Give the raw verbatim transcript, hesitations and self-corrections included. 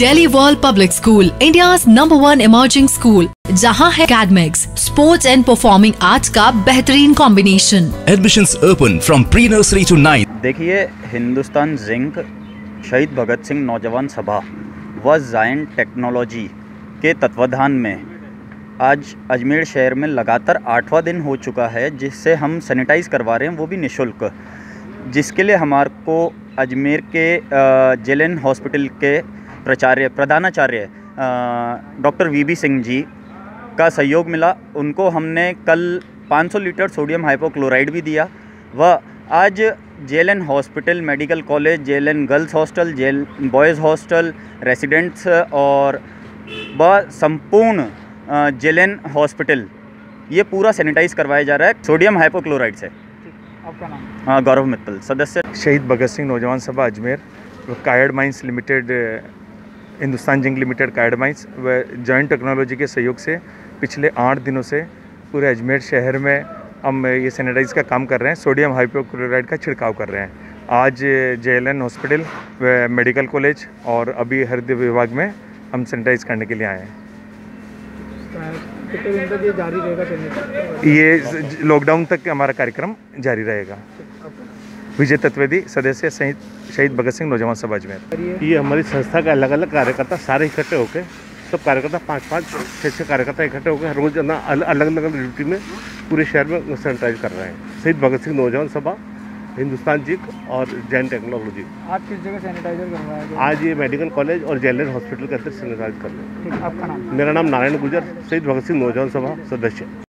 Delhi World Public School, India's number one emerging school, जहाँ है academics, sports and performing arts का बेहतरीन combination. Admissions open from pre-nursery to ninth. देखिए, Hindustan zinc, शहीद भगत सिंह नौजवान सभा व जायन टेक्नोलॉजी के तत्वाधान में आज अजमेर शहर में लगातार आठवां दिन हो चुका है, जिससे हम सैनिटाइज करवा रहे हैं, वो भी निःशुल्क, जिसके लिए हमारे को अजमेर के जेलन हॉस्पिटल के प्राचार्य प्रधानाचार्य doctor V B Singh ji का सहयोग मिला। उनको हमने कल पाँच सौ लीटर सोडियम हाइपोक्लोराइट भी दिया व आज JLN hospital, medical college, JLN girls hostel, जेल बॉयज़ हॉस्टल, रेसिडेंट्स और व संपूर्ण जेएलएन हॉस्पिटल ये पूरा सैनिटाइज करवाया जा रहा है सोडियम हाइपोक्लोराइट से। आपका नाम? गौरव मित्तल, सदस्य शहीद भगत सिंह नौजवान सभा Ajmer, Kayad mines limited, Hindustan zinc limited, Kayad mines व जॉइंट टेक्नोलॉजी के सहयोग से पिछले आठ दिनों से पूरे अजमेर शहर में हम ये सैनिटाइज का काम कर रहे हैं, सोडियम हाइपोक्लोराइट का छिड़काव कर रहे हैं। आज जेएलएन हॉस्पिटल व मेडिकल कॉलेज और अभी हृदय विभाग में हम सैनिटाइज करने के लिए आए हैं। ये जारी रहेगा, ये लॉकडाउन तक हमारा कार्यक्रम जारी रहेगा। विजय तत्वेदी, सदस्य शहीद भगत सिंह नौजवान सभा अजमेर। ये हमारी संस्था का अलग अलग कार्यकर्ता सारे इकट्ठे होकर, सब कार्यकर्ता पाँच पाँच छः छः कार्यकर्ता इकट्ठे होकर रोज ना अलग अलग ड्यूटी में पूरे शहर में सैनिटाइज कर रहे हैं। शहीद भगत सिंह नौजवान सभा, हिंदुस्तान जिंक और जैन टेक्नोलॉजी। आप किस जगह सैनिटाइजर करवाएंगे? आज ये मेडिकल कॉलेज और जेएलएन हॉस्पिटल के अंदर सैनिटाइज कर रहे हैं। आपका नाम? मेरा नाम नारायण गुजर, शहीद भगत सिंह नौजवान सभा सदस्य।